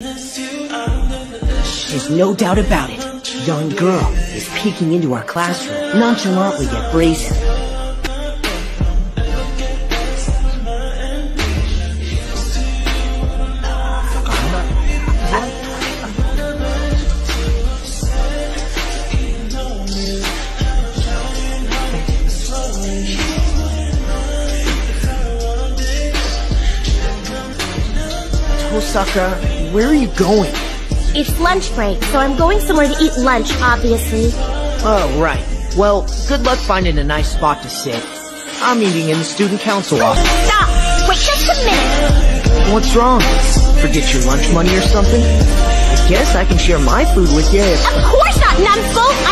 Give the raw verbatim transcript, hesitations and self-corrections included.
There's no doubt about it. Yon girl is peeking into our classroom, nonchalantly yet brazen. Hosaka, where are you going? It's lunch break, so I'm going somewhere to eat lunch, obviously. Oh, right. Well, good luck finding a nice spot to sit. I'm eating in the student council office. Stop! Wait just a minute! What's wrong? Forget your lunch money or something? I guess I can share my food with you. Of course not, numbskull!